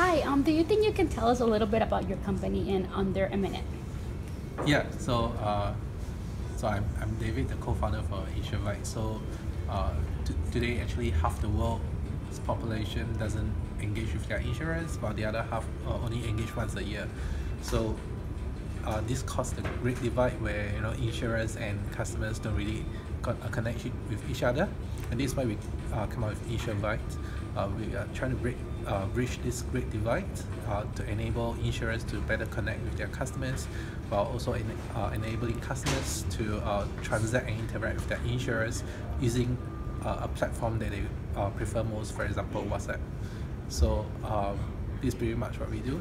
Hi, do you think you can tell us a little bit about your company in under a minute? Yeah, so I'm David, the co-founder for InsurVite. So today, actually, half the world's population doesn't engage with their insurance, but the other half only engage once a year. So this caused the great divide where insurance and customers don't really connect with each other, and this is why we come out with InsurVite. We are trying to bridge this great divide to enable insurers to better connect with their customers, while also enabling customers to transact and interact with their insurers using a platform that they prefer most, for example WhatsApp. So this is pretty much what we do.